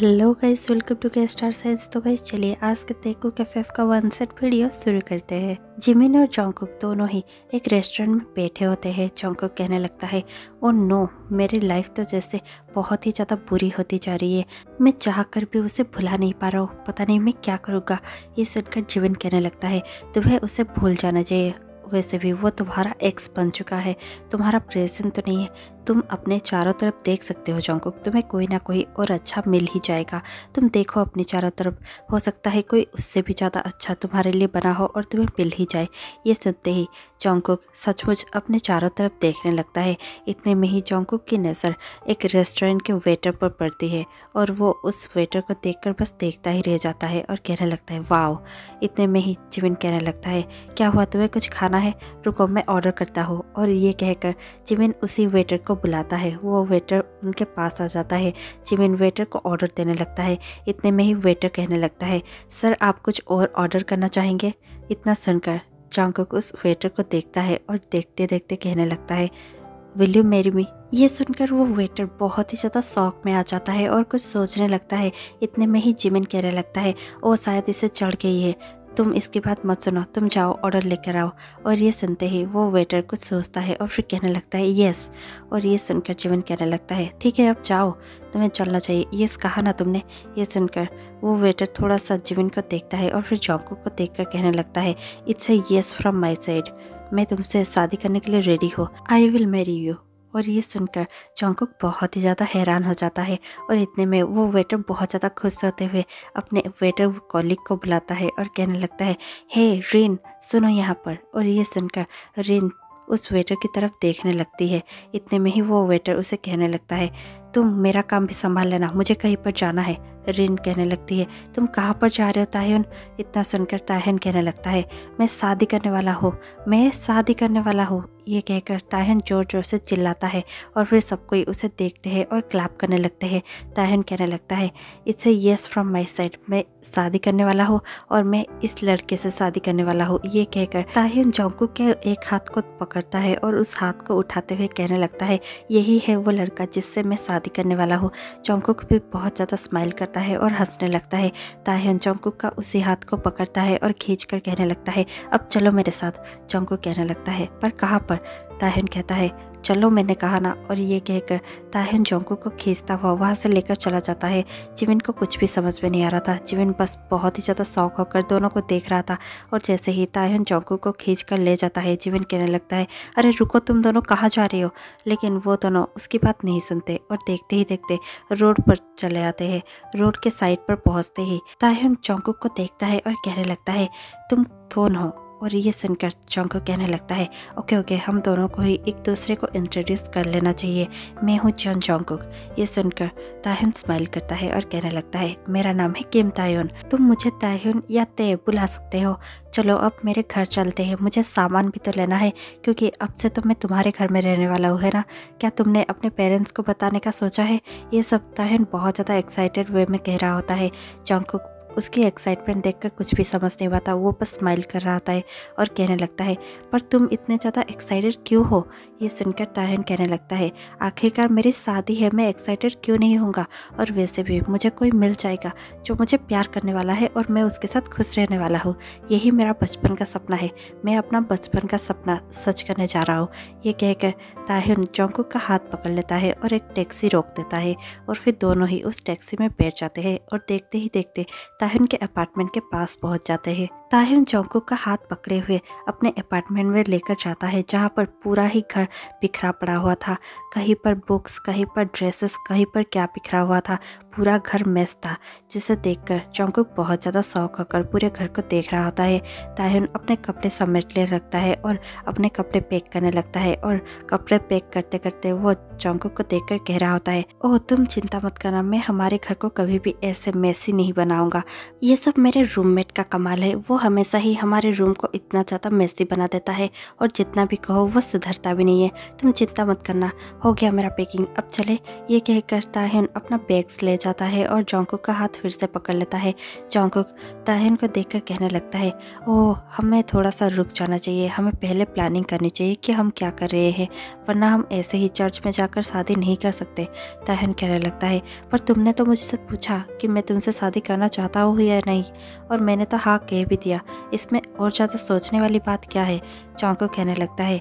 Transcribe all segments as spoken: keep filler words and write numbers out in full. Hello guys, welcome to K star science. तो guys चलिए आज के तेकू कैफेफ का वनसेट वीडियो शुरू करते हैं। जिमिन और जोंगकुक दोनों ही एक रेस्टोरेंट में बैठे होते हैं। जोंगकुक कहने लगता है, ओ नो, मेरी लाइफ तो जैसे बहुत ही ज़्यादा बुरी होती जा रही है। मैं चाह कर भी उसे भुला नहीं पा रहा हूँ, पता नहीं मैं क्या करूँगा। ये सुनकर जिमिन कहने लगता है, तुम्हें उसे भूल जाना चाहिए, वैसे भी वो तुम्हारा एक्स बन चुका है, तुम्हारा प्रेजेंट तो नहीं है। तुम अपने चारों तरफ देख सकते हो जोंगकुक, तुम्हें कोई ना कोई और अच्छा मिल ही जाएगा। तुम देखो अपने चारों तरफ, हो सकता है कोई उससे भी ज़्यादा अच्छा तुम्हारे लिए बना हो और तुम्हें मिल ही जाए। ये सुनते ही जोंगकुक सचमुच अपने चारों तरफ देखने लगता है। इतने में ही जोंगकुक की नज़र एक रेस्टोरेंट के वेटर पर पड़ती है और वो उस वेटर को देख बस देखता ही रह जाता है और कहने लगता है, वाओ। इतने में ही जिमिन कहने लगता है, क्या हुआ, तुम्हें कुछ खाना है? रुको, मैं ऑर्डर करता हूँ। और ये कहकर जिमिन उसी वेटर को बुलाता है। वो वेटर उनके पास आ जाता है। जिमिन वेटर को ऑर्डर देने लगता है। इतने में ही वेटर कहने लगता है, सर आप कुछ और ऑर्डर करना चाहेंगे? इतना सुनकर जोंगकुक उस वेटर को देखता है और देखते देखते कहने लगता है, विल यू मैरी मी? ये सुनकर वो वेटर बहुत ही ज़्यादा शौक में आ जाता है और कुछ सोचने लगता है। इतने में ही जिमिन कहने लगता है, ओ शायद इसे चढ़ गई है, तुम इसकी बात मत सुनो, तुम जाओ ऑर्डर लेकर आओ। और ये सुनते ही वो वेटर कुछ सोचता है और फिर कहने लगता है, यस। और ये सुनकर जिमिन कहने लगता है, ठीक है अब जाओ, तुम्हें चलना चाहिए, यस कहा ना तुमने। ये सुनकर वो वेटर थोड़ा सा जिमिन को देखता है और फिर जोंगकुक को देखकर कहने लगता है, it's a yes from my side, मैं तुमसे शादी करने के लिए रेडी हूँ, आई विल मैरी यू। और ये सुनकर जोंगकुक बहुत ही ज़्यादा हैरान हो जाता है। और इतने में वो वेटर बहुत ज़्यादा खुश होते हुए अपने वेटर कॉलिग को बुलाता है और कहने लगता है, हे रिन सुनो यहाँ पर। और ये सुनकर रिन उस वेटर की तरफ देखने लगती है। इतने में ही वो वेटर उसे कहने लगता है, तुम मेरा काम भी संभाल लेना, मुझे कहीं पर जाना है। रिन कहने लगती है, तुम कहाँ पर जा रहे हो ताहिन? इतना सुनकर ताहिन कहने लगता है, मैं शादी करने वाला हूँ, मैं शादी करने वाला हूँ। ये कहकर ताहिन ज़ोर ज़ोर से चिल्लाता है और फिर सब कोई उसे देखते हैं और क्लैप करने लगते हैं। ताहिन कहने लगता है, it's a yes from my side, मैं शादी करने वाला हूँ और मैं इस लड़के से शादी करने वाला हूँ। ये कहकर ताहिन जोंगकुक के एक हाथ को पकड़ता है और उस हाथ को उठाते हुए कहने लगता है, यही है वो लड़का जिससे मैं शादी करने वाला हूँ। जोंगकुक भी बहुत ज़्यादा स्माइल कर है और हंसने लगता है। ताहिन जोंगकुक का उसी हाथ को पकड़ता है और खींचकर कहने लगता है, अब चलो मेरे साथ। जोंगकुक कहने लगता है, पर कहाँ पर? ताहिन कहता है, चलो मैंने कहा ना। और ये कहकर ताहिन जोंगकुक को खींचता हुआ वहाँ से लेकर चला जाता है। जिमिन को कुछ भी समझ में नहीं आ रहा था। जिमिन बस बहुत ही ज़्यादा शौक होकर दोनों को देख रहा था। और जैसे ही ताहिन जोंगकुक को खींचकर ले जाता है, जिमिन कहने लगता है, अरे रुको, तुम दोनों कहाँ जा रहे हो? लेकिन वो दोनों उसकी बात नहीं सुनते और देखते ही देखते रोड पर चले आते हैं। रोड के साइड पर पहुँचते ही ताहिन जोंगकुक को देखता है और कहने लगता है, तुम कौन हो? और ये सुनकर जोंगकुक कहने लगता है, ओके ओके, हम दोनों को ही एक दूसरे को इंट्रोड्यूस कर लेना चाहिए, मैं हूँ जोन जोंगकुक। ये सुनकर ताहिन स्माइल करता है और कहने लगता है, मेरा नाम है किम ताहिन, तुम मुझे ताहिन या ते बुला सकते हो। चलो अब मेरे घर चलते हैं, मुझे सामान भी तो लेना है, क्योंकि अब से तो मैं तुम्हारे घर में रहने वाला हूँ, है ना? क्या तुमने अपने पेरेंट्स को बताने का सोचा है? ये सब ताहिन बहुत ज़्यादा एक्साइटेड वे में कह रहा होता है। जोंगकुक उसकी एक्साइटमेंट देखकर कुछ भी समझ नहीं पाता, वो बस स्माइल कर रहा था और कहने लगता है, पर तुम इतने ज़्यादा एक्साइटेड क्यों हो? ये सुनकर ताहिन कहने लगता है, आखिरकार मेरी शादी है, मैं एक्साइटेड क्यों नहीं होऊंगा? और वैसे भी मुझे कोई मिल जाएगा जो मुझे प्यार करने वाला है और मैं उसके साथ खुश रहने वाला हूँ। यही मेरा बचपन का सपना है, मैं अपना बचपन का सपना सच करने जा रहा हूँ। ये कहकर ताहिन जोंगकुक का हाथ पकड़ लेता है और एक टैक्सी रोक देता है और फिर दोनों ही उस टैक्सी में बैठ जाते हैं और देखते ही देखते ताहिन के अपार्टमेंट के पास पहुंच जाते हैं। ताहिन जोंगकुक का हाथ पकड़े हुए अपने अपार्टमेंट में लेकर जाता है, जहाँ पर पूरा ही घर बिखरा पड़ा हुआ था। कहीं पर बुक्स, कहीं पर ड्रेसेस, कहीं पर क्या बिखरा हुआ था, पूरा घर मेस था। जिसे देखकर जोंगकुक बहुत ज़्यादा शौक होकर पूरे घर को देख रहा होता है। ताहिन अपने कपड़े समेट ले रखता है और अपने कपड़े पैक करने लगता है और कपड़े पैक करते करते वो जोंगकुक को देखकर कह रहा होता है, ओह तुम चिंता मत करना, मैं हमारे घर को कभी भी ऐसे मेसी नहीं बनाऊँगा, ये सब मेरे रूममेट का कमाल है, वो हमेशा ही हमारे रूम को इतना ज़्यादा मेसी बना देता है और जितना भी कहो वो सुधरता भी नहीं है। तुम चिंता मत करना, हो गया मेरा पैकिंग, अब चले। ये कह कर ताहिन अपना बैग्स ले जाता है और जोंगकुक का हाथ फिर से पकड़ लेता है। जोंगकुक ताहिन को देखकर कहने लगता है, ओह हमें थोड़ा सा रुक जाना चाहिए, हमें पहले प्लानिंग करनी चाहिए कि हम क्या कर रहे हैं, वरना हम ऐसे ही चर्च में जाकर शादी नहीं कर सकते। ताहिन कहने लगता है, पर तुमने तो मुझसे पूछा कि मैं तुमसे शादी करना चाहता हूँ या नहीं, और मैंने तो हाँ कह भी दिया, इसमें और ज़्यादा सोचने वाली बात क्या है। जोंगकुक कहने लगता है,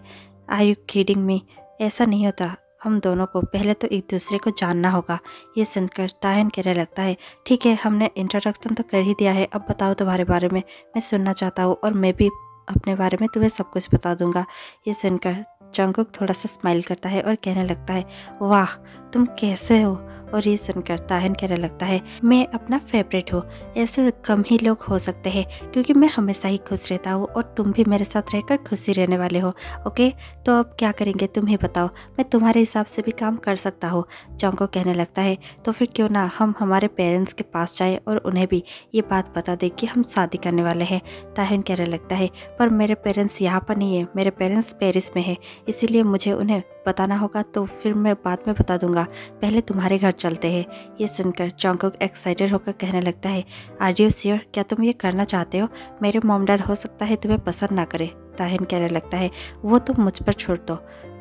आर यू किडिंग मी, ऐसा नहीं होता, हम दोनों को पहले तो एक दूसरे को जानना होगा। ये सुनकर ताहिन कहने लगता है, ठीक है हमने इंट्रोडक्शन तो कर ही दिया है, अब बताओ तुम्हारे बारे में, मैं सुनना चाहता हूँ और मैं भी अपने बारे में तुम्हें सब कुछ बता दूंगा। ये सुनकर जोंगकुक थोड़ा सा स्माइल करता है और कहने लगता है, वाह तुम कैसे हो। और ये सुनकर ताहिन कहने लगता है, मैं अपना फेवरेट हूँ, ऐसे कम ही लोग हो सकते हैं क्योंकि मैं हमेशा ही खुश रहता हूँ और तुम भी मेरे साथ रहकर खुशी रहने वाले हो। ओके तो अब क्या करेंगे तुम ही बताओ, मैं तुम्हारे हिसाब से भी काम कर सकता हूँ। जोंगकुक कहने लगता है, तो फिर क्यों ना हम हमारे पेरेंट्स के पास जाए और उन्हें भी ये बात बता दें कि हम शादी करने वाले हैं। ताहिन कहने लगता है, पर मेरे पेरेंट्स यहाँ पर नहीं है, मेरे पेरेंट्स पेरिस में है, इसीलिए मुझे उन्हें बताना होगा, तो फिर मैं बाद में बता दूंगा, पहले तुम्हारे घर चलते हैं। ये सुनकर जोंगकुक एक्साइटेड होकर कहने लगता है, आर यू श्योर, क्या तुम ये करना चाहते हो, मेरे मॉम डैड हो सकता है तुम्हें पसंद ना करे। ताहिन कहने लगता है, वो तुम मुझ पर छोड़ दो।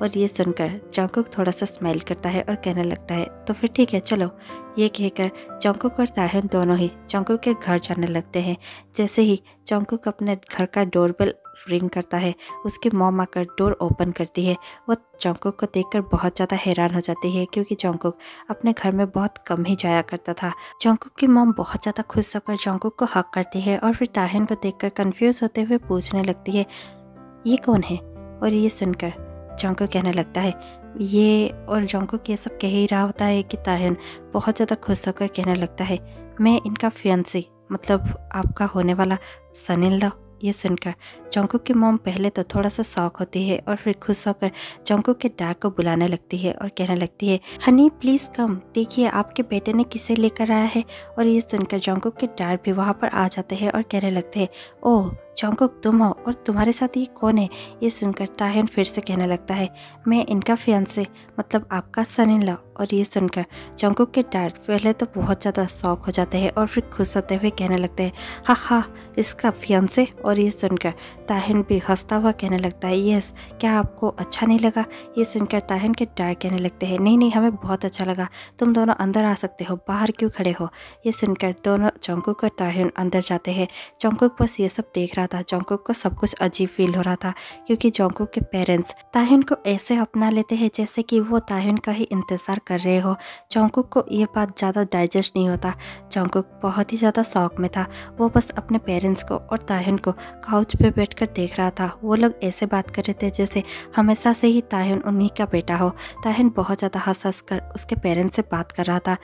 और ये सुनकर जोंगकुक थोड़ा सा स्माइल करता है और कहने लगता है, तो फिर ठीक है चलो। ये कहकर जोंगकुक और ताहिन दोनों ही जोंगकुक के घर जाने लगते हैं। जैसे ही जोंगकुक अपने घर का डोरबेल रिंग करता है, उसकी मॉम आकर डोर ओपन करती है। वह जोंगकुक को देखकर बहुत ज़्यादा हैरान हो जाती है क्योंकि जोंगकुक अपने घर में बहुत कम ही जाया करता था। जोंगकुक की मॉम बहुत ज़्यादा खुश होकर जोंगकुक को हक करती है और फिर ताहिन को देखकर कंफ्यूज होते हुए पूछने लगती है, ये कौन है। और ये सुनकर जोंगकुक कहने लगता है, ये। और जोंगकुक ये सब कह ही रहा होता है कि ताहिन बहुत ज़्यादा खुश होकर कहने लगता है, मैं इनका फियांसी, मतलब आपका होने वाला सनील। ये सुनकर जोंगकुक की मॉम पहले तो थोड़ा सा शॉक होती है और फिर खुश होकर जोंगकुक के डैड को बुलाने लगती है और कहने लगती है, हनी प्लीज़ कम, देखिए आपके बेटे ने किसे लेकर आया है। और ये सुनकर जोंगकुक के डैड भी वहाँ पर आ जाते हैं और कहने लगते हैं, ओह जोंगकुक तुम हो, और तुम्हारे साथ ये कौन है। ये सुनकर ताहिन फिर से कहने लगता है, मैं इनका फियांसे, मतलब आपका सन इन लॉ। और ये सुनकर जोंगकुक के डैड पहले तो बहुत ज़्यादा शौक हो जाते हैं और फिर खुश होते हुए कहने लगते हैं, हा हा इसका फियांसे। और ये सुनकर ताहिन भी हंसता हुआ कहने लगता है, यस क्या आपको अच्छा नहीं लगा। ये सुनकर ताहिन के डैड कहने लगते हैं, नहीं नहीं हमें बहुत अच्छा लगा, तुम दोनों अंदर आ सकते हो, बाहर क्यों खड़े हो। ये सुनकर दोनों जोंगकुक और ताहिन अंदर जाते हैं। जोंगकुक बस ये सब देख था। जोंगकुक को सब कुछ अजीब फील हो रहा था क्योंकि जोंगकुक के पेरेंट्स ताहिन को ऐसे अपना लेते हैं जैसे कि वो ताहिन का ही इंतजार कर रहे हो। जोंगकुक को ये बात ज़्यादा डाइजेस्ट नहीं होता। जोंगकुक बहुत ही ज़्यादा शौक में था, वो बस अपने पेरेंट्स को और ताहिन को काउच पे बैठकर देख रहा था। वो लोग ऐसे बात कर रहे थे जैसे हमेशा से ही ताहिन उन्हीं का बेटा हो। ताहिन बहुत ज़्यादा हंस हंस कर उसके पेरेंट्स से बात कर रहा था।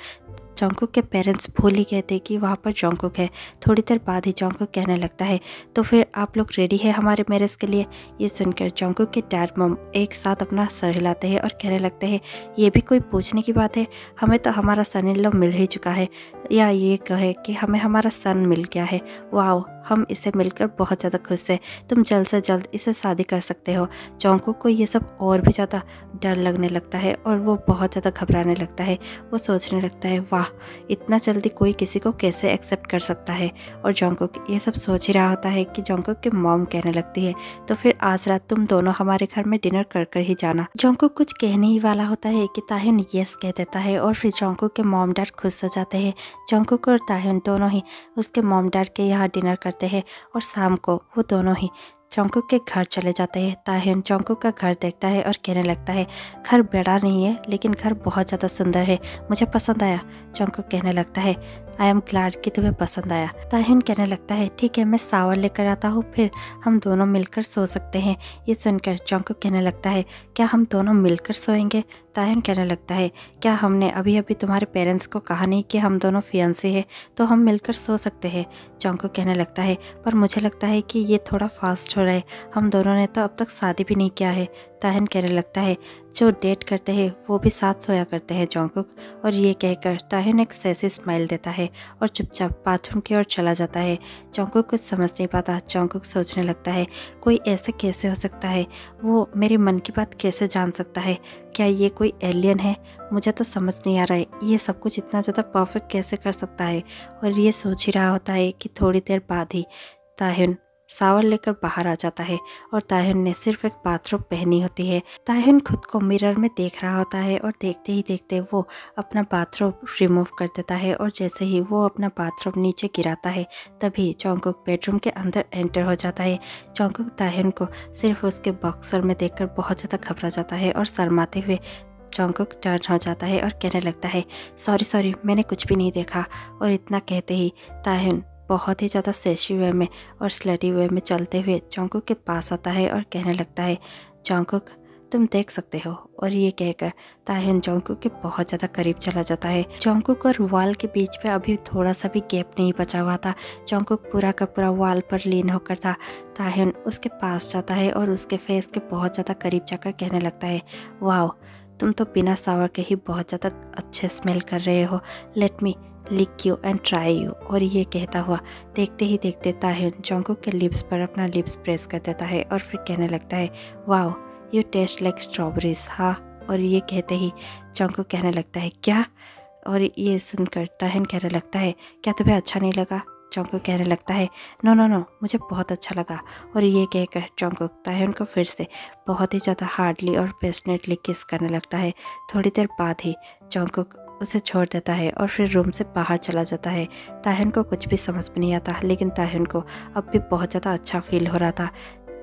जोंगकुक के पेरेंट्स भूल ही गए थे कि वहाँ पर जोंगकुक है। थोड़ी देर बाद ही जोंगकुक कहने लगता है, तो फिर आप लोग रेडी है हमारे मैरिज के लिए। ये सुनकर जोंगकुक के डैड मॉम एक साथ अपना सर हिलाते हैं और कहने लगते हैं, ये भी कोई पूछने की बात है, हमें तो हमारा सन इन लॉ मिल ही चुका है, या ये कहे कि हमें हमारा सन मिल गया है। वाओ हम इसे मिलकर बहुत ज़्यादा खुश है, तुम जल्द से जल्द इसे शादी कर सकते हो। जोंगकुक को ये सब और भी ज़्यादा डर लगने लगता है और वो बहुत ज़्यादा घबराने लगता है। वो सोचने लगता है, वाह इतना जल्दी कोई किसी को कैसे एक्सेप्ट कर सकता है। और जोंगकुक ये सब सोच ही रहा होता है कि जोंगकुक की मॉम कहने लगती है, तो फिर आज रात तुम दोनों हमारे घर में डिनर कर कर ही जाना। जोंगकुक कुछ कहने ही वाला होता है कि ताहिन यस कह देता है और फिर जोंगकुक के मॉम डैड खुश हो जाते हैं। जोंगकुक और ताहिन दोनों ही उसके मॉम डैड के यहाँ डिनर करते हैं और शाम को वो दोनों ही जोंगकुक के घर चले जाते हैं। ताहिन जोंगकुक का घर देखता है और कहने लगता है, घर बड़ा नहीं है लेकिन घर बहुत ज़्यादा सुंदर है, मुझे पसंद आया। जोंगकुक कहने लगता है, आई एम ग्लैड कि तुम्हें पसंद आया। ताहिन कहने लगता है, ठीक है मैं शावर लेकर आता हूँ, फिर हम दोनों मिलकर सो सकते हैं। ये सुनकर जोंगकुक कहने लगता है, क्या हम दोनों मिलकर सोएंगे। ताहिन कहने लगता है, क्या हमने अभी अभी तुम्हारे पेरेंट्स को कहा नहीं कि हम दोनों फियांसे हैं, तो हम मिलकर सो सकते हैं। जोंगकुक कहने लगता है, पर मुझे लगता है कि ये थोड़ा फास्ट हो रहा है, हम दोनों ने तो अब तक शादी भी नहीं किया है। ताहिन कहने लगता है, जो डेट करते हैं वो भी साथ सोया करते हैं जोंगकुक। और ये कहकर ताहिन एक सैसी स्माइल देता है और चुपचाप बाथरूम की ओर चला जाता है। जोंगकुक कुछ समझ नहीं पाता। जोंगकुक सोचने लगता है कोई ऐसा कैसे हो सकता है, वो मेरे मन की बात कैसे जान सकता है, क्या ये कोई एलियन है, मुझे तो समझ नहीं आ रहा है ये सब कुछ इतना ज़्यादा परफेक्ट कैसे कर सकता है। और ये सोच ही रहा होता है कि थोड़ी देर बाद ही ताहिन सावर लेकर बाहर आ जाता है और ताहिन ने सिर्फ एक बाथरूम पहनी होती है। ताहिन खुद को मिरर में देख रहा होता है और देखते ही देखते वो अपना बाथरूम रिमूव कर देता है और जैसे ही वो अपना बाथरूम नीचे गिराता है तभी जोंगकुक बेडरूम के अंदर एंटर हो जाता है। जोंगकुक ताहिन को सिर्फ उसके बॉक्सर में देखकर बहुत ज़्यादा घबरा जाता है और शर्माते हुए जोंगकुक टर्न हो जाता है और कहने लगता है सॉरी सॉरी मैंने कुछ भी नहीं देखा। और इतना कहते ही ताहिन बहुत ही ज़्यादा सेशी वे में और स्लटी वे में चलते हुए जोंगकुक के पास आता है और कहने लगता है जोंगकुक तुम देख सकते हो। और ये कहकर ताहिन जोंगकुक के बहुत ज़्यादा करीब चला जाता है। जोंगकुक और वाल के बीच में अभी थोड़ा सा भी गैप नहीं बचा हुआ था। जोंगकुक पूरा का पूरा वाल पर लीन होकर था। ताहिन उसके पास जाता है और उसके फेस के बहुत ज़्यादा करीब जाकर कहने लगता है वाओ तुम तो बिना सावर के ही बहुत ज़्यादा अच्छे स्मेल कर रहे हो, let me lick you and try you. और ये कहता हुआ देखते ही देखते ताहिन जोंगकुक के लिप्स पर अपना लिप्स प्रेस कर देता है और फिर कहने लगता है wow you taste like strawberries. हाँ। और ये कहते ही जोंगकुक कहने लगता है क्या। और ये सुनकर ताहिन कहने लगता है क्या तुम्हें अच्छा नहीं लगा। जोंगकुक कहने लगता है नो नो नो मुझे बहुत अच्छा लगा। और ये कहकर जोंगकुक ताहिन को फिर से बहुत ही ज़्यादा हार्डली और पैशनेटली किस करने लगता है। थोड़ी देर बाद ही जोंगकुक उसे छोड़ देता है और फिर रूम से बाहर चला जाता है। ताहिन को कुछ भी समझ में नहीं आता, लेकिन ताहिन को अब भी बहुत ज़्यादा अच्छा फील हो रहा था।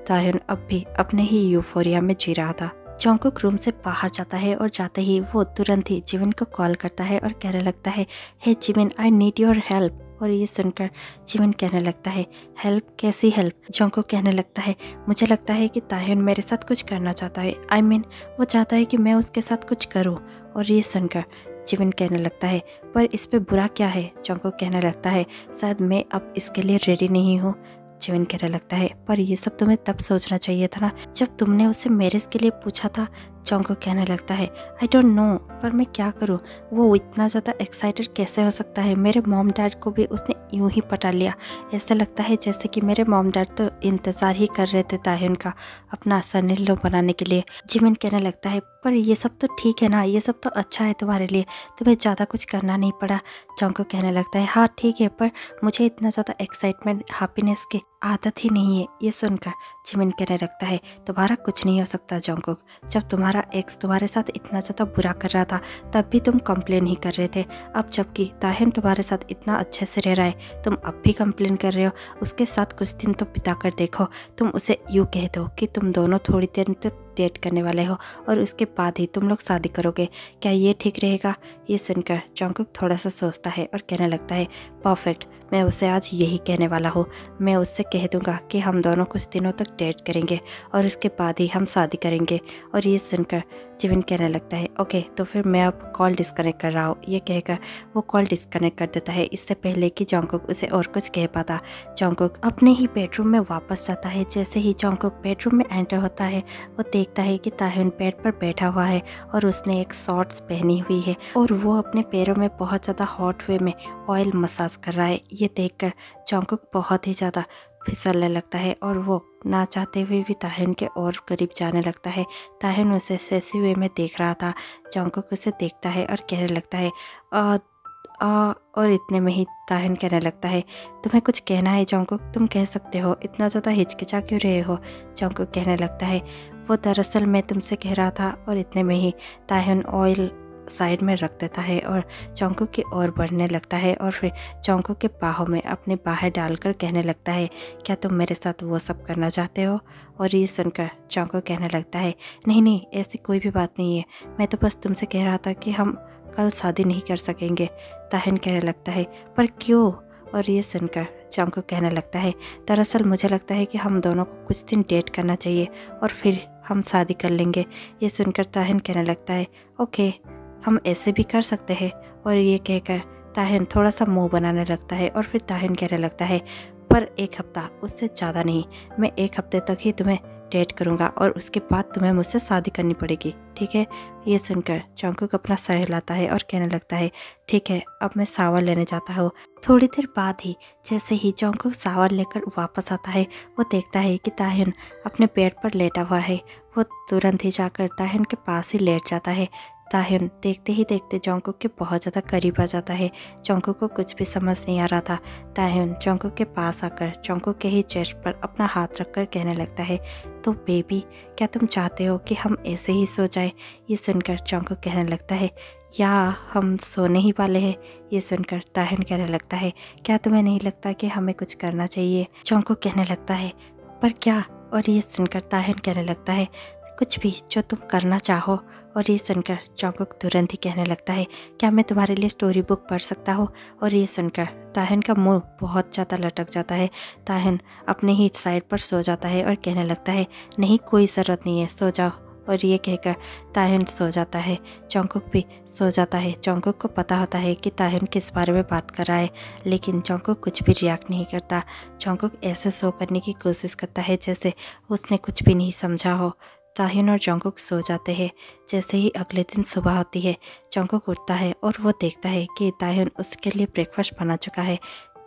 ताहिन अब भी अपने ही यूफोरिया में जी रहा था। जोंगकुक रूम से बाहर जाता है और जाते ही वो तुरंत ही जिमिन को कॉल करता है और कहने लगता है hey Jimin I need your help. और ये सुनकर जिमिन कहने लगता है हेल्प, कैसी हेल्प। जोंगकुक कहने लगता है मुझे लगता है कि ताहिन मेरे साथ कुछ करना चाहता है, आई I मीन mean, वो चाहता है कि मैं उसके साथ कुछ करूँ। और ये सुनकर जिमिन कहने लगता है पर इस पे बुरा क्या है। जोंगकुक कहने लगता है शायद मैं अब इसके लिए रेडी नहीं हूँ। जिमिन कहने लगता है पर ये सब तुम्हें तब सोचना चाहिए था ना जब तुमने उसे मैरिज के लिए पूछा था। जोंगकुक कहने लगता है आई डोंट नो पर मैं क्या करूँ, वो इतना ज़्यादा एक्साइटेड कैसे हो सकता है। मेरे मॉम डैड को भी उसने यूं ही पटा लिया, ऐसा लगता है जैसे कि मेरे मॉम डैड तो इंतज़ार ही कर रहे थे ताहिन का अपना सनीलो बनाने के लिए। जिमिन कहने लगता है पर ये सब तो ठीक है ना, ये सब तो अच्छा है तुम्हारे लिए, तुम्हें ज़्यादा कुछ करना नहीं पड़ा। जोंगकुक कहने लगता है हाँ ठीक है पर मुझे इतना ज़्यादा एक्साइटमेंट हैप्पीनेस की आदत ही नहीं है। ये सुनकर जिमिन कहने लगता है तुम्हारा कुछ नहीं हो सकता जोंगकुक, जब तुम्हारा एक्स तुम्हारे साथ इतना ज़्यादा बुरा कर रहा था तब भी तुम कंप्लेन ही कर रहे थे, अब जबकि ताहिन तुम्हारे साथ इतना अच्छे से रह रहा है तुम अब भी कंप्लेन कर रहे हो। उसके साथ कुछ दिन तो बिता कर देखो, तुम उसे यूँ कह दो कि तुम दोनों थोड़ी देर तक डेट करने वाले हो और उसके बाद ही तुम लोग शादी करोगे, क्या ये ठीक रहेगा। ये सुनकर जोंगकुक थोड़ा सा सोचता है और कहने लगता है परफेक्ट, मैं उसे आज यही कहने वाला हूँ, मैं उससे कह दूँगा कि हम दोनों कुछ दिनों तक डेट करेंगे और उसके बाद ही हम शादी करेंगे। और ये सुनकर जिमिन कहने लगता है ओके तो फिर मैं अब कॉल डिस्कनेक्ट कर रहा हूँ। ये कहकर वो कॉल डिस्कनेक्ट कर देता है इससे पहले कि जोंगकुक उसे और कुछ कह पाता। जोंगकुक अपने ही बेडरूम में वापस जाता है। जैसे ही जोंगकुक बेडरूम में एंटर होता है वो देखता है कि ताहिन बेड पर बैठा हुआ है और उसने एक शॉर्ट्स पहनी हुई है और वो अपने पैरों में बहुत ज़्यादा हॉट वे में ऑयल मसाज कर रहा है। ये देखकर जोंगकुक बहुत ही ज़्यादा फिसलने लगता है और वो ना चाहते हुए भी ताहिन के और करीब जाने लगता है। ताहिन उसे सैसी वे में देख रहा था। जोंगकुक उसे देखता है और कहने लगता है आ, आ, और इतने में ही ताहिन कहने लगता है तुम्हें कुछ कहना है जोंगकुक, तुम कह सकते हो, इतना ज़्यादा हिचकिचा क्यों रहे हो। जोंगकुक कहने लगता है वो दरअसल मैं तुमसे कह रहा था। और इतने में ही ताहिन ऑयल साइड में रख देता है और जोंगकुक की ओर बढ़ने लगता है और फिर जोंगकुक के बाहों में अपने बाहें डालकर कहने लगता है क्या तुम मेरे साथ वो सब करना चाहते हो। और ये सुनकर जोंगकुक कहने लगता है नहीं नहीं ऐसी कोई भी बात नहीं है, मैं तो बस तुमसे कह रहा था कि हम कल शादी नहीं कर सकेंगे। ताहिन कहने लगता है पर क्यों। और ये सुनकर जोंगकुक कहने लगता है दरअसल मुझे लगता है कि हम दोनों को कुछ दिन डेट करना चाहिए और फिर हम शादी कर लेंगे। ये सुनकर ताहिन कहने लगता है ओके हम ऐसे भी कर सकते हैं। और ये कहकर ताहिन थोड़ा सा मुंह बनाने लगता है और फिर ताहिन कहने लगता है पर एक हफ्ता, उससे ज़्यादा नहीं, मैं एक हफ्ते तक ही तुम्हें डेट करूँगा और उसके बाद तुम्हें मुझसे शादी करनी पड़ेगी, ठीक है। ये सुनकर चांकू को अपना सर हिलाता है और कहने लगता है, ठीक है अब मैं शावर लेने जाता हूँ। थोड़ी देर बाद ही जैसे ही चांकू शावर लेकर वापस आता है, वो देखता है कि ताहिन अपने बेड पर लेटा हुआ है। वो तुरंत ही जाकर ताहिन के पास ही लेट जाता है। ताहिन देखते ही देखते जोंगकुक के बहुत ज़्यादा करीब आ जाता है। जोंगकुक को कुछ भी समझ नहीं आ रहा था। ताहिन जोंगकुक के पास आकर जोंगकुक के ही चेस्ट पर अपना हाथ रखकर कहने लगता है, तो बेबी क्या तुम चाहते हो कि हम ऐसे ही सो जाए। ये सुनकर जोंगकुक कहने लगता है, या हम सोने ही वाले हैं। ये सुनकर ताहिन कहने लगता है, क्या तुम्हें नहीं लगता कि हमें कुछ करना चाहिए। जोंगकुक कहने लगता है, पर क्या। और ये सुनकर ताहिन कहने लगता है, कुछ भी जो तुम करना चाहो। और ये सुनकर चांगकुक तुरंत ही कहने लगता है, क्या मैं तुम्हारे लिए स्टोरी बुक पढ़ सकता हूँ। और ये सुनकर ताहिन का मुंह बहुत ज़्यादा लटक जाता है। ताहिन अपने ही साइड पर सो जाता है और कहने लगता है, नहीं कोई ज़रूरत नहीं है, सो जाओ। और ये कहकर ताहिन सो जाता है। चांगकुक भी सो जाता है। चांगकुक को पता होता है कि ताहिन किस बारे में बात कर रहा है, लेकिन चांगकुक कुछ भी रिएक्ट नहीं करता। चांगकुक ऐसे सो करने की कोशिश करता है जैसे उसने कुछ भी नहीं समझा हो। ताहिन और जोंगकुक सो जाते हैं। जैसे ही अगले दिन सुबह होती है, जोंगकुक उठता है और वो देखता है कि ताहिन उसके लिए ब्रेकफास्ट बना चुका है।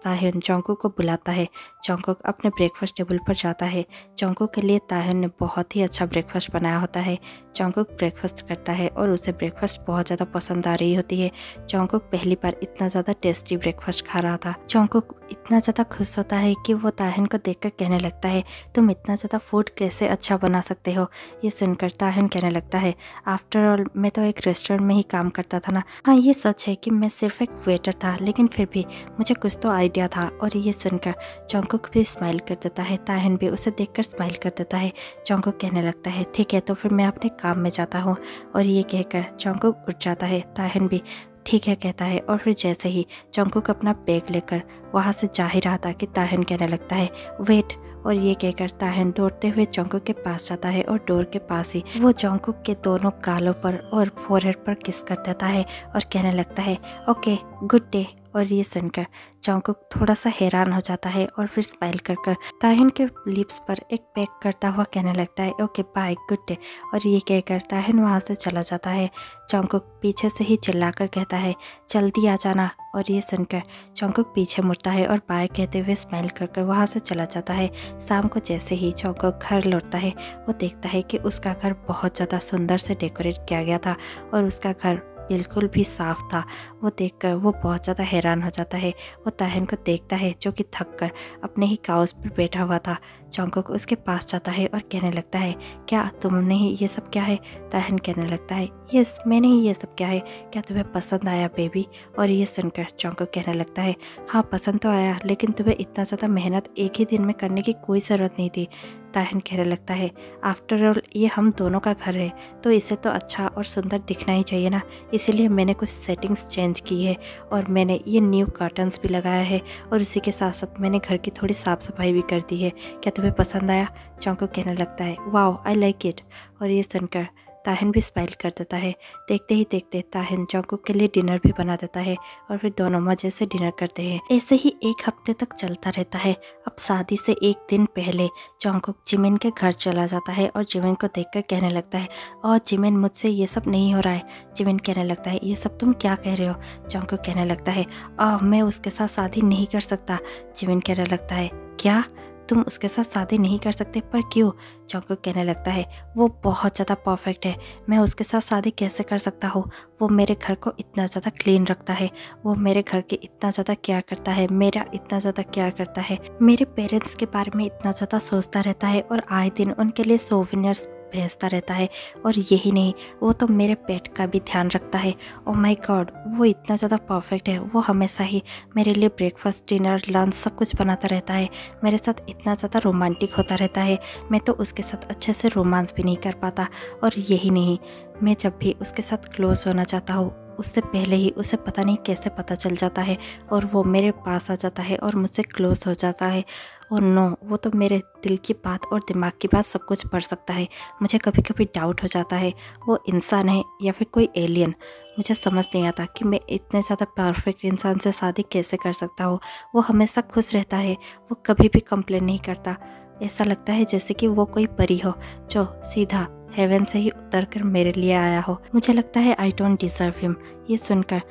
ताहिन जोंगकुक को बुलाता है। जोंगकुक अपने ब्रेकफास्ट टेबल पर जाता है। जोंगकुक के लिए ताहिन ने बहुत ही अच्छा ब्रेकफास्ट बनाया होता है। जोंगकुक ब्रेकफास्ट करता है और उसे ब्रेकफास्ट बहुत ज़्यादा पसंद आ रही होती है। जोंगकुक पहली बार इतना ज़्यादा टेस्टी ब्रेकफास्ट खा रहा था। जोंगकुक इतना ज़्यादा खुश होता है कि वो ताहिन को देखकर कहने लगता है, तुम इतना ज़्यादा फूड कैसे अच्छा बना सकते हो। ये सुनकर ताहिन कहने लगता है, आफ्टर ऑल मैं तो एक रेस्टोरेंट में ही काम करता था ना। हाँ ये सच है कि मैं सिर्फ एक वेटर था, लेकिन फिर भी मुझे कुछ तो आइडिया था। और ये सुनकर जोंगकुक भी स्माइल कर देता है। ताहिन भी उसे देखकर स्माइल कर देता है। जोंगकुक कहने लगता है, ठीक है तो फिर मैं अपने काम में जाता हूँ। और ये कहकर जोंगकुक उठ जाता है। ताहिन भी ठीक है कहता है। और फिर जैसे ही जोंगकुक अपना बैग लेकर वहाँ से जा ही रहा था कि ताहिन कहने लगता है, वेट। और ये कहकर ताहिन दौड़ते हुए जोंगकुक के पास जाता है और डोर के पास ही वो जोंगकुक के दोनों गालों पर और फोरहेड पर किस कर देता है और कहने लगता है, ओके गुड डे। और ये सुनकर जोंगकुक थोड़ा सा हैरान हो जाता है और फिर स्माइल कर कर ताहिन के लिप्स पर एक पैक करता हुआ कहने लगता है, ओके बाय गुड डे। और ये कहकर ताहिन वहाँ से चला जाता है। जोंगकुक पीछे से ही चिल्लाकर कहता है, जल्दी आ जाना। और ये सुनकर जोंगकुक पीछे मुड़ता है और बाय कहते हुए स्माइल कर कर वहाँ से चला जाता है। शाम को जैसे ही जोंगकुक घर लौटता है, वो देखता है कि उसका घर बहुत ज़्यादा सुंदर से डेकोरेट किया गया था और उसका घर बिल्कुल भी साफ था। वो देखकर वो बहुत ज़्यादा हैरान हो जाता है। वो ताहिन को देखता है जो कि थक कर अपने ही काउच पर बैठा हुआ था। जोंगकुक उसके पास जाता है और कहने लगता है, क्या तुमने ही ये सब क्या है। ताहिन कहने लगता है, यस मैंने ही ये सब क्या है, क्या तुम्हें पसंद आया बेबी। और ये सुनकर जोंगकुक कहने लगता है, हाँ पसंद तो आया, लेकिन तुम्हें इतना ज़्यादा मेहनत एक ही दिन में करने की कोई ज़रूरत नहीं थी। ताहिन कहने लगता है, आफ्टर ऑल ये हम दोनों का घर है तो इसे तो अच्छा और सुंदर दिखना ही चाहिए ना, इसीलिए मैंने कुछ सेटिंग्स चेंज की है और मैंने ये न्यू कर्टन्स भी लगाया है और इसी के साथ साथ मैंने घर की थोड़ी साफ़ सफाई भी कर दी है। क्या तुम्हें पसंद आया। जोंगकुक कहने लगता है, वाओ आई लाइक इट। और ये सुनकर ताहिन भी स्माइल कर देता है। देखते ही देखते ताहिन जोंगकुक के लिए डिनर भी बना देता है और फिर दोनों मजे से डिनर करते हैं। ऐसे ही एक हफ्ते तक चलता रहता है। अब शादी से एक दिन पहले जोंगकुक जिमिन के घर चला जाता है और जिमिन को देखकर कहने लगता है, और जिमिन मुझसे ये सब नहीं हो रहा है। जिमिन कहने लगता है, ये सब तुम क्या कह रहे हो। जोंगकुक कहने लगता है, आ मैं उसके साथ शादी नहीं कर सकता। जिमिन कहने लगता है, क्या तुम उसके साथ शादी नहीं कर सकते, पर क्यों। जोंगकुक कहने लगता है, वो बहुत ज़्यादा परफेक्ट है, मैं उसके साथ शादी कैसे कर सकता हूँ। वो मेरे घर को इतना ज़्यादा क्लीन रखता है, वो मेरे घर के इतना ज़्यादा केयर करता है, मेरा इतना ज़्यादा केयर करता है, मेरे पेरेंट्स के बारे में इतना ज़्यादा सोचता रहता है और आए दिन उनके लिए सोविनियर्स भेजता रहता है। और यही नहीं, वो तो मेरे पेट का भी ध्यान रखता है। ओ माय गॉड, वो इतना ज़्यादा परफेक्ट है। वो हमेशा ही मेरे लिए ब्रेकफास्ट डिनर लंच सब कुछ बनाता रहता है, मेरे साथ इतना ज़्यादा रोमांटिक होता रहता है, मैं तो उसके साथ अच्छे से रोमांस भी नहीं कर पाता। और यही नहीं, मैं जब भी उसके साथ क्लोज होना चाहता हूँ, उससे पहले ही उसे पता नहीं कैसे पता चल जाता है और वो मेरे पास आ जाता है और मुझसे क्लोज हो जाता है। और नो, वो तो मेरे दिल की बात और दिमाग की बात सब कुछ पढ़ सकता है। मुझे कभी कभी डाउट हो जाता है वो इंसान है या फिर कोई एलियन। मुझे समझ नहीं आता कि मैं इतने ज़्यादा परफेक्ट इंसान से शादी कैसे कर सकता हूँ। वो हमेशा खुश रहता है, वो कभी भी कंप्लेन नहीं करता। ऐसा लगता है जैसे कि वो कोई परी हो जो सीधा हेवन से ही उतरकर मेरे लिए आया हो। मुझे लगता है आई डोंट डिजर्व हिम। ये सुनकर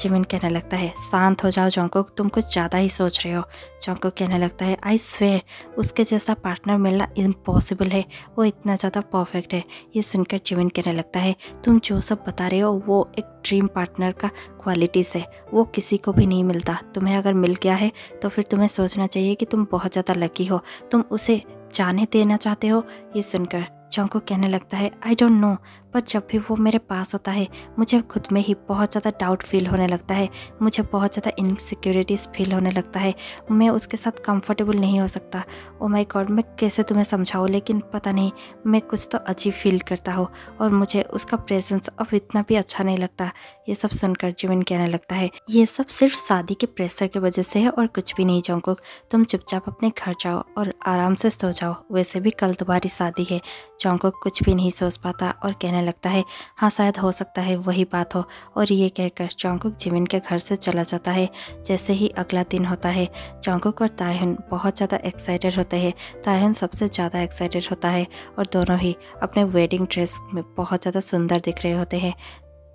जिमिन कहने लगता है शांत हो जाओ जोंगकुक, तुम कुछ ज़्यादा ही सोच रहे हो। जोंगकुक कहने लगता है आई स्वेयर उसके जैसा पार्टनर मिलना इम्पॉसिबल है, वो इतना ज़्यादा परफेक्ट है। ये सुनकर जिमिन कहने लगता है तुम जो सब बता रहे हो वो एक ड्रीम पार्टनर का क्वालिटीज़ है, वो किसी को भी नहीं मिलता। तुम्हें अगर मिल गया है तो फिर तुम्हें सोचना चाहिए कि तुम बहुत ज़्यादा लकी हो, तुम उसे जाने देना चाहते हो। ये सुनकर जोंगकुक कहने लगता है आई डोंट नो, पर जब भी वो मेरे पास होता है मुझे खुद में ही बहुत ज़्यादा डाउट फील होने लगता है, मुझे बहुत ज़्यादा इनसिक्योरिटीज़ फील होने लगता है, मैं उसके साथ कंफर्टेबल नहीं हो सकता। ओ माय गॉड, मैं कैसे तुम्हें समझाऊँ, लेकिन पता नहीं मैं कुछ तो अजीब फील करता हूँ और मुझे उसका प्रेजेंस अब इतना भी अच्छा नहीं लगता। ये सब सुनकर जिमिन कहने लगता है ये सब सिर्फ शादी के प्रेशर की वजह से है और कुछ भी नहीं। जोंगकुक तुम चुपचाप अपने घर जाओ और आराम से सो जाओ, वैसे भी कल तुम्हारी शादी है। जोंगकुक कुछ भी नहीं सोच पाता और कहने लगता है हाँ शायद हो सकता है वही बात हो, और ये कहकर जोंगकुक जिमिन के घर से चला जाता है। जैसे ही अगला दिन होता है जोंगकुक और तायहुन बहुत ज़्यादा एक्साइटेड होते हैं। तायहुन सबसे ज़्यादा एक्साइटेड होता है और दोनों ही अपने वेडिंग ड्रेस में बहुत ज़्यादा सुंदर दिख रहे होते हैं।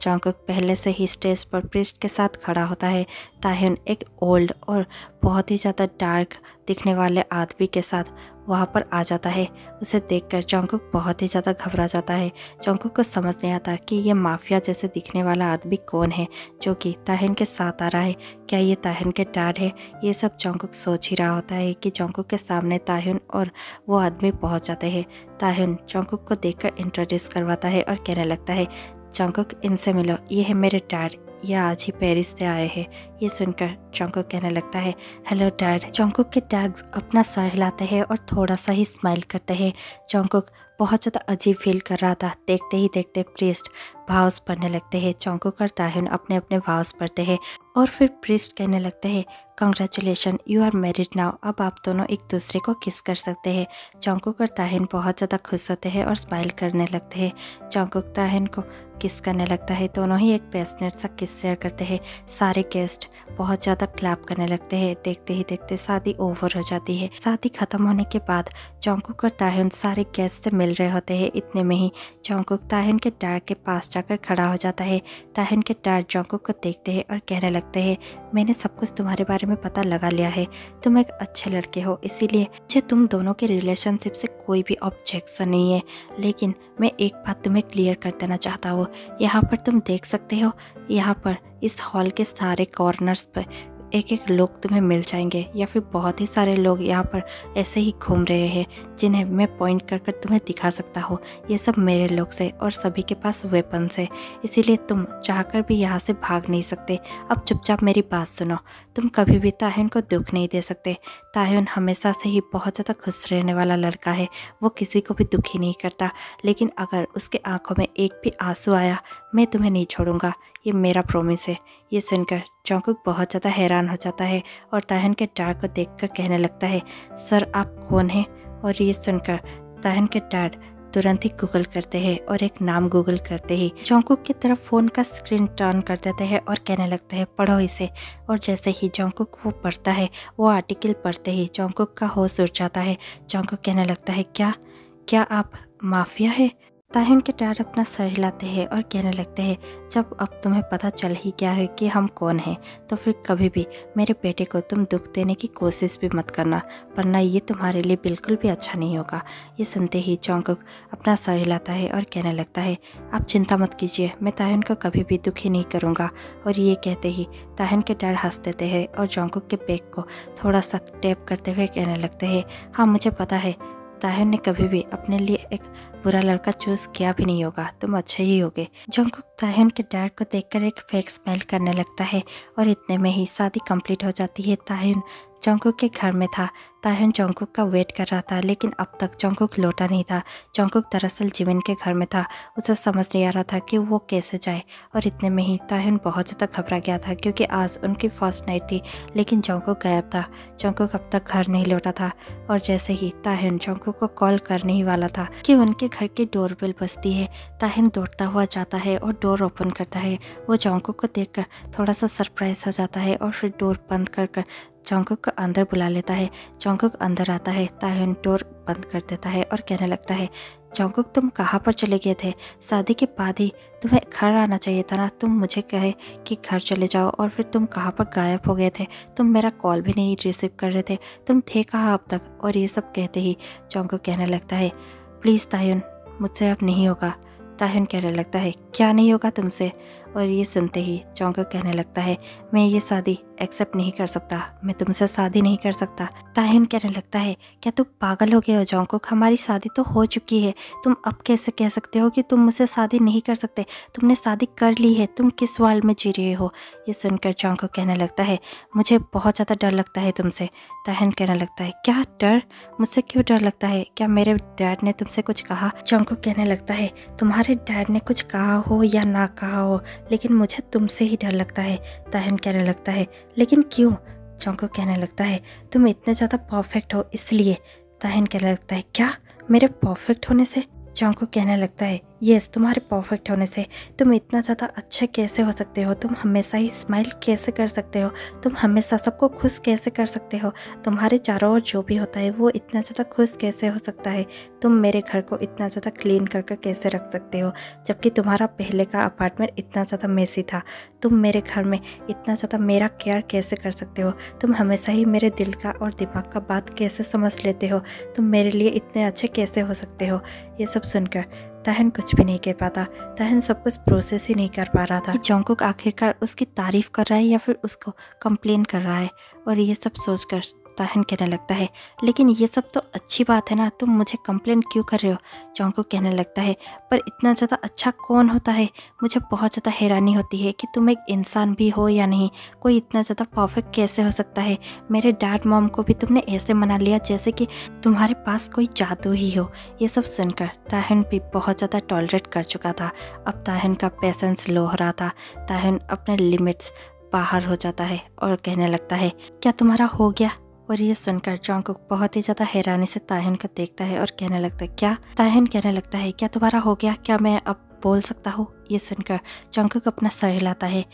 जोंगकुक पहले से ही स्टेज पर प्रीस्ट के साथ खड़ा होता है। तायहुन एक ओल्ड और बहुत ही ज़्यादा डार्क दिखने वाले आदमी के साथ वहाँ पर आ जाता है। उसे देखकर जोंगकुक बहुत ही ज़्यादा घबरा जाता है। जोंगकुक को समझ नहीं आता कि ये माफिया जैसे दिखने वाला आदमी कौन है जो कि तायहुन के साथ आ रहा है, क्या ये तायहुन के डैड है। ये सब जोंगकुक सोच ही रहा होता है कि जोंगकुक के सामने तायहुन और वो आदमी पहुँच जाते हैं। तायहुन जोंगकुक को देखकर इंट्रोड्यूस करवाता है और कहने लगता है जोंगकुक इनसे मिलो, ये है मेरे डैड, ये आज ही पेरिस से आए हैं। ये सुनकर जोंगकुक कहने लगता है हेलो डैड। जोंगकुक के डैड अपना सर हिलाते हैं और थोड़ा सा ही स्माइल करते हैं। जोंगकुक बहुत ज़्यादा अजीब फील कर रहा था। देखते ही देखते प्रीस्ट भावस पढ़ने लगते हैं। जोंगकुक और तायहुन अपने अपने भावस पढ़ते हैं और फिर प्रीस्ट कहने लगते हैं congratulation you are married now, अब आप दोनों एक दूसरे को किस कर सकते हैं। जोंगकुक और तायहुन बहुत ज़्यादा खुश होते हैं और स्माइल करने लगते हैं। जोंगकुक तायहुन को किस करने लगता है, दोनों ही एक पैशनेट सा किस शेयर करते हैं। सारे गेस्ट बहुत ज़्यादा क्लैप करने लगते हैं। देखते ही देखते शादी ओवर हो जाती है। शादी खत्म होने के बाद जोंगकुक और तायहुन सारे गेस्ट से मिल रहे होते हैं। इतने में ही जोंगकुक तायहुन के डैड के पास जाकर खड़ा हो जाता है। तायहुन के डैड जोंगकुक को देखते हैं और कहने लगते हैं मैंने सब कुछ तुम्हारे बारे में पता लगा लिया है, तुम एक अच्छे लड़के हो, इसीलिए मुझे तुम दोनों के रिलेशनशिप से कोई भी ऑब्जेक्शन नहीं है। लेकिन मैं एक बात तुम्हें क्लियर कर देना चाहता हूँ, यहाँ पर तुम देख सकते हो, यहाँ पर इस हॉल के सारे कॉर्नर्स पर एक एक लोग तुम्हें मिल जाएंगे या फिर बहुत ही सारे लोग यहाँ पर ऐसे ही घूम रहे हैं जिन्हें मैं पॉइंट कर कर तुम्हें दिखा सकता हूँ। ये सब मेरे लोग से और सभी के पास वेपन्स है, इसीलिए तुम चाहकर भी यहाँ से भाग नहीं सकते। अब चुपचाप मेरी बात सुनो, तुम कभी भी तायहुन को दुख नहीं दे सकते। तायहुन हमेशा से ही बहुत ज़्यादा खुश रहने वाला लड़का है, वो किसी को भी दुखी नहीं करता, लेकिन अगर उसके आँखों में एक भी आंसू आया मैं तुम्हें नहीं छोड़ूंगा, ये मेरा प्रॉमिस है। ये सुनकर जोंगकुक बहुत ज़्यादा हैरान हो जाता है और तायहुन के डैड को देखकर कहने लगता है सर आप कौन हैं। और ये सुनकर तायहुन के डैड तुरंत ही गूगल करते हैं और एक नाम गूगल करते ही जोंगकुक की तरफ फ़ोन का स्क्रीन टर्न कर देते हैं और कहने लगते हैं पढ़ो इसे। और जैसे ही जोंगकुक वो पढ़ता है, वो आर्टिकल पढ़ते ही जोंगकुक का होश उड़ जाता है। जोंगकुक कहने लगता है क्या क्या आप माफिया है। तायहुन के डैड अपना सर हिलाते हैं और कहने लगते हैं जब अब तुम्हें पता चल ही गया है कि हम कौन हैं, तो फिर कभी भी मेरे बेटे को तुम दुख देने की कोशिश भी मत करना, वरना ये तुम्हारे लिए बिल्कुल भी अच्छा नहीं होगा। ये सुनते ही जोंगकुक अपना सर हिलाता है और कहने लगता है आप चिंता मत कीजिए, मैं तायहुन को कभी भी दुखी नहीं करूँगा। और ये कहते ही तायहुन के डैड हंस देते हैं और जोंगकुक के बैक को थोड़ा सा टैप करते हुए कहने लगते हैं हाँ मुझे पता है तायहुन ने कभी भी अपने लिए एक बुरा लड़का चूज किया भी नहीं होगा, तुम अच्छे ही होगे। जोंगकुक तायहुन के डैड को देखकर एक फेक स्माइल करने लगता है और इतने में ही शादी कंप्लीट हो जाती है। तायहुन जोंगकुक के घर में था। तायहुन जोंगकुक का वेट कर रहा था, लेकिन अब तक जोंगकुक लौटा नहीं था। जोंगकुक दरअसल जिमिन के घर में था, उसे समझ नहीं आ रहा था कि वो कैसे जाए। और इतने में ही तायहुन बहुत ज़्यादा घबरा गया था क्योंकि आज उनकी फर्स्ट नाइट थी, लेकिन जोंगकुक गायब था। जोंगकुक अब तक घर नहीं लौटा था और जैसे ही तायहुन जोंगकुक को कॉल करने ही वाला था कि उनके घर की डोरबेल बजती है। तायहुन दौड़ता हुआ जाता है और डोर ओपन करता है। वो जोंगकुक को देखकर थोड़ा सा सरप्राइज हो जाता है और फिर डोर बंद कर कर जोंगकुक को अंदर बुला लेता है। जोंगकुक अंदर आता है, तायन डोर बंद कर देता है और कहने लगता है, जोंगकुक तुम कहाँ पर चले गए थे? शादी के बाद ही तुम्हें घर आना चाहिए था ना। तुम मुझे कहे कि घर चले जाओ और फिर तुम कहाँ पर गायब हो गए थे? तुम मेरा कॉल भी नहीं रिसीव कर रहे थे, तुम थे कहाँ अब तक? और ये सब कहते ही जोंगकुक कहने लगता है, प्लीज़ तायन मुझसे अब नहीं होगा। तायन कहने लगता है, क्या नहीं होगा तुमसे? और ये सुनते ही जोंगकुक कहने लगता है, मैं ये शादी एक्सेप्ट नहीं कर सकता, मैं तुमसे शादी नहीं कर सकता। तायन कहने लगता है, क्या तुम पागल हो गए हो जोंगकुक? हमारी शादी तो हो चुकी है, तुम अब कैसे कह सकते हो कि तुम मुझसे शादी नहीं कर सकते? तुमने शादी कर ली है, तुम किस वर्ल्ड में जी रहे हो? ये सुनकर जोंगकुक कहने लगता है, मुझे बहुत ज़्यादा डर लगता है तुमसे। तायन कहने लगता है, क्या डर? मुझसे क्यों डर लगता है? क्या मेरे डैड ने तुमसे कुछ कहा? जोंगकुक कहने लगता है, तुम्हारे डैड ने कुछ कहा हो या ना कहा हो, लेकिन मुझे तुमसे ही डर लगता है। तायन कहने लगता है, लेकिन क्यों? जोंगकुक कहने लगता है, तुम इतने ज़्यादा परफेक्ट हो इसलिए। तायन कहने लगता है, क्या मेरे परफेक्ट होने से? जोंगकुक कहने लगता है, यस तुम्हारे परफेक्ट होने से। तुम इतना ज़्यादा अच्छे कैसे हो सकते हो? तुम हमेशा ही स्माइल कैसे कर सकते हो? तुम हमेशा सबको खुश कैसे कर सकते हो? तुम्हारे चारों ओर जो भी होता है वो इतना ज़्यादा खुश कैसे हो सकता है? तुम मेरे घर को इतना ज़्यादा क्लीन करके कैसे रख सकते हो, जबकि तुम्हारा पहले का अपार्टमेंट इतना ज़्यादा मेसी था? तुम मेरे घर में इतना ज़्यादा मेरा केयर कैसे कर सकते हो? तुम हमेशा ही मेरे दिल का और दिमाग का बात कैसे समझ लेते हो? तुम मेरे लिए इतने अच्छे कैसे हो सकते हो? ये सब सुनकर तायन कुछ भी नहीं कह पाता। तायन सब कुछ प्रोसेस ही नहीं कर पा रहा था कि जोंगकुक आखिरकार उसकी तारीफ़ कर रहा है या फिर उसको कंप्लेन कर रहा है। और ये सब सोचकर तायन कहने लगता है, लेकिन ये सब तो अच्छी बात है ना, तुम मुझे कंप्लेन क्यों कर रहे हो? जोंगकुक कहने लगता है, पर इतना ज़्यादा अच्छा कौन होता है? मुझे बहुत ज़्यादा हैरानी होती है कि तुम एक इंसान भी हो या नहीं। कोई इतना ज़्यादा परफेक्ट कैसे हो सकता है? मेरे डैड मॉम को भी तुमने ऐसे मना लिया जैसे कि तुम्हारे पास कोई जादू ही हो। ये सब सुनकर तायन भी बहुत ज़्यादा टॉलरेट कर चुका था। अब तायन का पेशेंस लो हो रहा था। तायन अपने लिमिट्स बाहर हो जाता है और कहने लगता है, क्या तुम्हारा हो गया? और ये सुनकर जोंगकुक बहुत ही ज़्यादा हैरानी से तायन को देखता है और कहने लगता है, क्या? तायन कहने लगता है, क्या तुम्हारा हो गया? क्या मैं अब बोल सकता हूँ? ये सुनकर जोंगकुक अपना सर हिलाता है।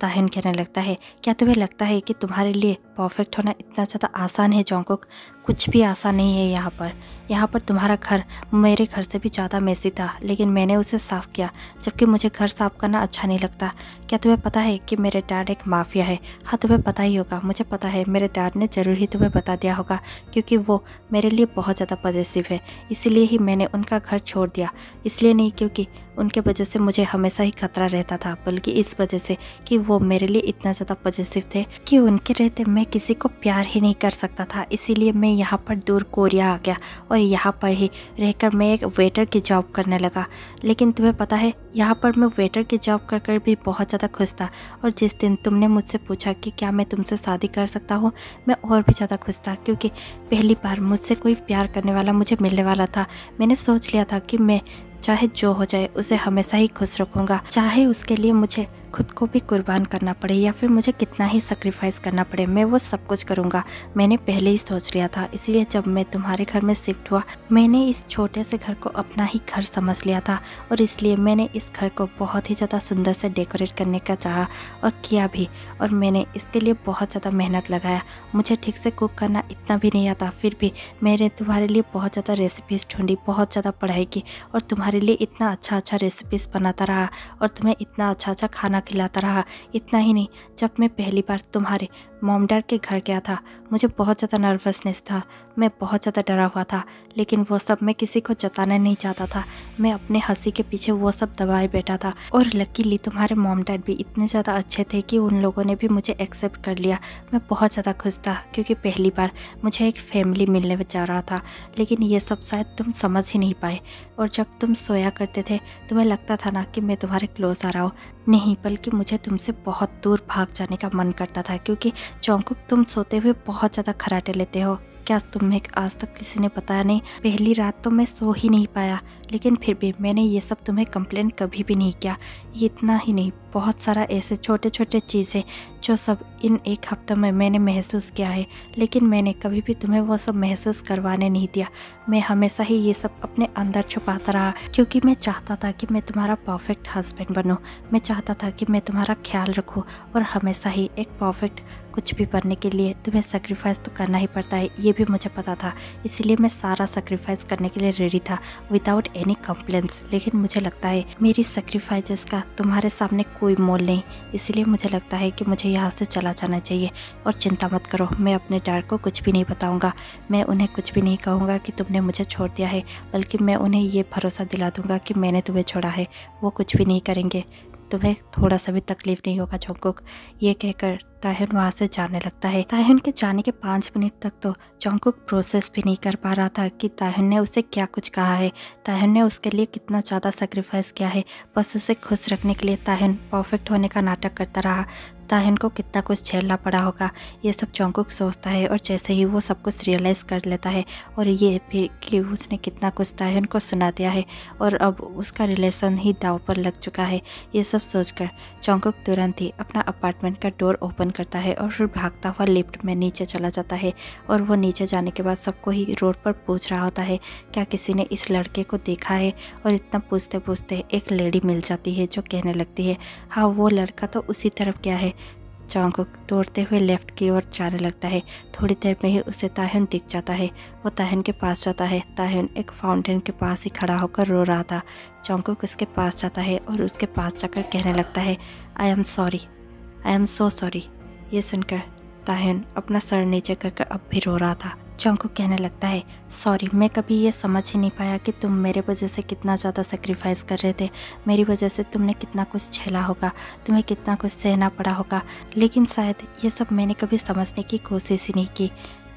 तायन कहने लगता है, क्या तुम्हें लगता है कि तुम्हारे लिए परफेक्ट होना इतना ज़्यादा आसान है जोंगकुक? कुछ भी आसान नहीं है यहाँ पर। यहाँ पर तुम्हारा घर मेरे घर से भी ज़्यादा मेसी था, लेकिन मैंने उसे साफ़ किया, जबकि मुझे घर साफ़ करना अच्छा नहीं लगता। क्या तुम्हें पता है कि मेरे डैड एक माफिया है? हाँ तुम्हें पता ही होगा, मुझे पता है। मेरे डैड ने ज़रूर ही तुम्हें बता दिया होगा, क्योंकि वो मेरे लिए बहुत ज़्यादा पजेसिव है। इसीलिए ही मैंने उनका घर छोड़ दिया, इसलिए नहीं क्योंकि उनके वजह से मुझे हमेशा ही खतरा रहता था, बल्कि इस वजह से कि वो मेरे लिए इतना ज़्यादा पजेसिव थे कि उनके रहते मैं किसी को प्यार ही नहीं कर सकता था। इसीलिए मैं यहाँ पर दूर कोरिया आ गया और यहाँ पर ही रहकर मैं एक वेटर की जॉब करने लगा। लेकिन तुम्हें पता है, यहाँ पर मैं वेटर की जॉब कर कर भी बहुत ज़्यादा खुश था। और जिस दिन तुमने मुझसे पूछा कि क्या मैं तुमसे शादी कर सकता हूँ, मैं और भी ज़्यादा खुश था, क्योंकि पहली बार मुझसे कोई प्यार करने वाला मुझे मिलने वाला था। मैंने सोच लिया था कि मैं चाहे जो हो जाए उसे हमेशा ही खुश रखूँगा, चाहे उसके लिए मुझे खुद को भी कुर्बान करना पड़े या फिर मुझे कितना ही सैक्रिफाइस करना पड़े, मैं वो सब कुछ करूँगा। मैंने पहले ही सोच लिया था। इसलिए जब मैं तुम्हारे घर में शिफ्ट हुआ, मैंने इस छोटे से घर को अपना ही घर समझ लिया था, और इसलिए मैंने इस घर को बहुत ही ज़्यादा सुंदर से डेकोरेट करने का चाहा और किया भी। और मैंने इसके लिए बहुत ज़्यादा मेहनत लगाया। मुझे ठीक से कुक करना इतना भी नहीं आता, फिर भी मैंने तुम्हारे लिए बहुत ज़्यादा रेसिपीज़ ढूँढी, बहुत ज़्यादा पढ़ाई की और तुम्हारे लिए इतना अच्छा अच्छा रेसिपीज़ बनाता रहा और तुम्हें इतना अच्छा अच्छा खाना खिलाता रहा। इतना ही नहीं, जब मैं पहली बार तुम्हारे मॉम डैड के घर गया था, मुझे बहुत ज़्यादा नर्वसनेस था, मैं बहुत ज़्यादा डरा हुआ था, लेकिन वो सब मैं किसी को जताना नहीं चाहता था। मैं अपने हंसी के पीछे वो सब दबाए बैठा था। और लकीली तुम्हारे मॉम डैड भी इतने ज़्यादा अच्छे थे कि उन लोगों ने भी मुझे एक्सेप्ट कर लिया। मैं बहुत ज़्यादा खुश था, क्योंकि पहली बार मुझे एक फैमिली मिलने जा रहा था। लेकिन ये सब शायद तुम समझ ही नहीं पाए। और जब तुम सोया करते थे, तुम्हें लगता था ना कि मैं तुम्हारे क्लोज़ आ रहा हूँ, नहीं बल्कि मुझे तुमसे बहुत दूर भाग जाने का मन करता था, क्योंकि जोंगकुक तुम सोते हुए बहुत ज़्यादा खराटे लेते हो। क्या तुम्हें आज तक किसी ने बताया नहीं? पहली रात तो मैं सो ही नहीं पाया, लेकिन फिर भी मैंने ये सब तुम्हें कंप्लेन कभी भी नहीं किया। ये इतना ही नहीं, बहुत सारा ऐसे छोटे छोटे चीज़ें जो सब इन एक हफ्ते में मैंने महसूस किया है, लेकिन मैंने कभी भी तुम्हें वो सब महसूस करवाने नहीं दिया। मैं हमेशा ही ये सब अपने अंदर छुपाता रहा, क्योंकि मैं चाहता था कि मैं तुम्हारा परफेक्ट हस्बैंड बनूँ। मैं चाहता था कि मैं तुम्हारा ख्याल रखूँ और हमेशा ही एक परफेक्ट कुछ भी बनने के लिए तुम्हें सेक्रीफाइस तो करना ही पड़ता है, ये भी मुझे पता था, इसलिए मैं सारा सेक्रीफाइस करने के लिए रेडी था विदाउट एनी कंप्लेंट्स। लेकिन मुझे लगता है मेरी सेक्रीफाइसेस का तुम्हारे सामने कोई मोल नहीं, इसलिए मुझे लगता है कि मुझे यहाँ से चला जाना चाहिए। और चिंता मत करो, मैं अपने डैड को कुछ भी नहीं बताऊँगा, मैं उन्हें कुछ भी नहीं कहूँगा कि तुमने मुझे छोड़ दिया है, बल्कि मैं उन्हें ये भरोसा दिला दूँगा कि मैंने तुम्हें छोड़ा है, वो कुछ भी नहीं करेंगे, तुम्हें थोड़ा सा भी तकलीफ नहीं होगा जोंगकुक। ये कहकर ताहिन वहाँ से जाने लगता है। ताहिन के जाने के पाँच मिनट तक तो जोंगकुक प्रोसेस भी नहीं कर पा रहा था कि ताहिन ने उसे क्या कुछ कहा है, ताहिन ने उसके लिए कितना ज़्यादा सेक्रीफाइस किया है। बस उसे खुश रखने के लिए ताहिन परफेक्ट होने का नाटक करता रहा। ताहिन को कितना कुछ झेलना पड़ा होगा ये सब जोंगकुक सोचता है, और जैसे ही वो सब कुछ रियलाइज़ कर लेता है और ये फिर कि उसने कितना कुछ ताहिन को सुना दिया है और अब उसका रिलेशन ही दाव पर लग चुका है, ये सब सोचकर जोंगकुक तुरंत ही अपना अपार्टमेंट का डोर ओपन करता है और फिर भागता हुआ लिफ्ट में नीचे चला जाता है। और वो नीचे जाने के बाद सबको ही रोड पर पूछ रहा होता है क्या किसी ने इस लड़के को देखा है, और इतना पूछते पूछते एक लेडी मिल जाती है जो कहने लगती है हाँ वो लड़का तो उसी तरफ गया है। जोंगकुक तोड़ते हुए लेफ्ट की ओर जाने लगता है। थोड़ी देर में ही उसे ताहिन दिख जाता है, वो ताहिन के पास जाता है। ताहिन एक फाउंटेन के पास ही खड़ा होकर रो रहा था। जोंगकुक उसके पास जाता है और उसके पास जाकर कहने लगता है I am sorry, I am so sorry. ये सुनकर ताहिन अपना सर नीचे करके अब भी रो रहा था। जोंगकुक कहने लगता है सॉरी, मैं कभी ये समझ ही नहीं पाया कि तुम मेरे वजह से कितना ज़्यादा सेक्रीफाइस कर रहे थे, मेरी वजह से तुमने कितना कुछ झेला होगा, तुम्हें कितना कुछ सहना पड़ा होगा, लेकिन शायद ये सब मैंने कभी समझने की कोशिश ही नहीं की।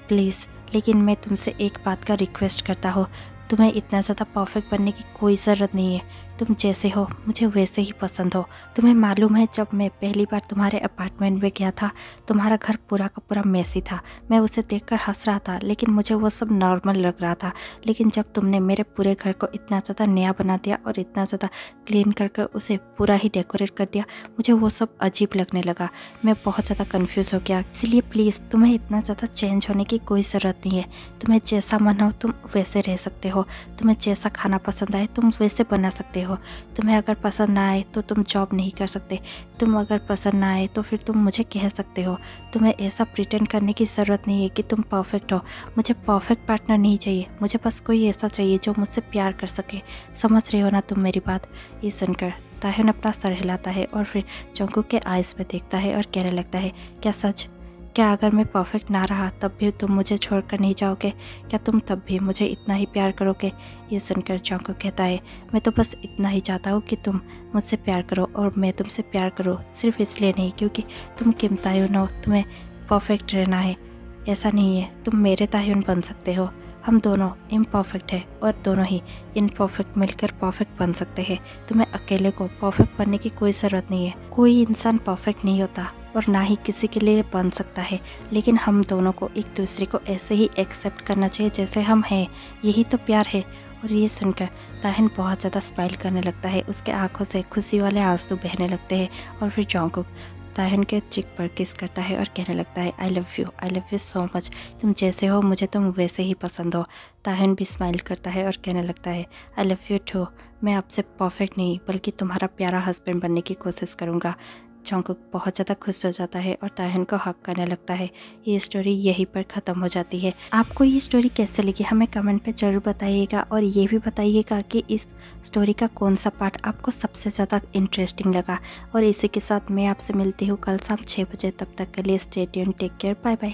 प्लीज़, लेकिन मैं तुमसे एक बात का रिक्वेस्ट करता हूँ, तुम्हें इतना ज़्यादा परफेक्ट बनने की कोई ज़रूरत नहीं है, तुम जैसे हो मुझे वैसे ही पसंद हो। तुम्हें मालूम है जब मैं पहली बार तुम्हारे अपार्टमेंट में गया था तुम्हारा घर पूरा का पूरा मेसी था, मैं उसे देखकर हंस रहा था लेकिन मुझे वो सब नॉर्मल लग रहा था। लेकिन जब तुमने मेरे पूरे घर को इतना ज़्यादा नया बना दिया और इतना ज़्यादा क्लीन करके उसे पूरा ही डेकोरेट कर दिया, मुझे वो सब अजीब लगने लगा, मैं बहुत ज़्यादा कन्फ्यूज़ हो गया। इसलिए प्लीज़ तुम्हें इतना ज़्यादा चेंज होने की कोई ज़रूरत नहीं है, तुम्हें जैसा मन हो तुम वैसे रह सकते हो, तुम्हें जैसा खाना पसंद आए तुम वैसे बना सकते हो, तुम्हें अगर पसंद ना आए तो तुम जॉब नहीं कर सकते, तुम अगर पसंद ना आए तो फिर तुम मुझे कह सकते हो। तुम्हें ऐसा प्रिटेंड करने की ज़रूरत नहीं है कि तुम परफेक्ट हो। मुझे परफेक्ट पार्टनर नहीं चाहिए, मुझे बस कोई ऐसा चाहिए जो मुझसे प्यार कर सके, समझ रहे हो ना तुम मेरी बात। ये सुनकर ताहिन अपना सर हिलाता है और फिर जोंगकुक के आइज़ में देखता है और कहने लगता है क्या सच, क्या अगर मैं परफेक्ट ना रहा तब भी तुम मुझे छोड़कर नहीं जाओगे, क्या तुम तब भी मुझे इतना ही प्यार करोगे। ये सुनकर जोंगकुक कहता है मैं तो बस इतना ही चाहता हूँ कि तुम मुझसे प्यार करो और मैं तुमसे प्यार करूँ, सिर्फ इसलिए नहीं क्योंकि तुम किम तायुन हो, तुम्हें परफेक्ट रहना है, ऐसा नहीं है तुम मेरे तायुन बन सकते हो। हम दोनों इम्परफेक्ट हैं और दोनों ही इम्परफेक्ट मिलकर परफेक्ट बन सकते हैं, तुम्हें अकेले को परफेक्ट बनने की कोई ज़रूरत नहीं है। कोई इंसान परफेक्ट नहीं होता और ना ही किसी के लिए बन सकता है, लेकिन हम दोनों को एक दूसरे को ऐसे ही एक्सेप्ट करना चाहिए जैसे हम हैं, यही तो प्यार है। और ये सुनकर ताहिन बहुत ज़्यादा स्माइल करने लगता है, उसके आंखों से खुशी वाले आंसू बहने लगते हैं और फिर जोंगकुक ताहिन के चिक पर किस करता है और कहने लगता है I love you, I love you so much, तुम जैसे हो मुझे तुम वैसे ही पसंद हो। ताहिन भी स्माइल करता है और कहने लगता है आई लव यू टू, मैं आपसे परफेक्ट नहीं बल्कि तुम्हारा प्यारा हस्बैंड बनने की कोशिश करूँगा। जोंगकुक बहुत ज़्यादा खुश हो जाता है और ताहिन को हक करने लगता है। ये स्टोरी यहीं पर ख़त्म हो जाती है। आपको ये स्टोरी कैसे लगी हमें कमेंट पे ज़रूर बताइएगा, और ये भी बताइएगा कि इस स्टोरी का कौन सा पार्ट आपको सबसे ज़्यादा इंटरेस्टिंग लगा। और इसी के साथ मैं आपसे मिलती हूँ कल शाम छः बजे, तब तक के लिए stay tuned, take care, bye bye.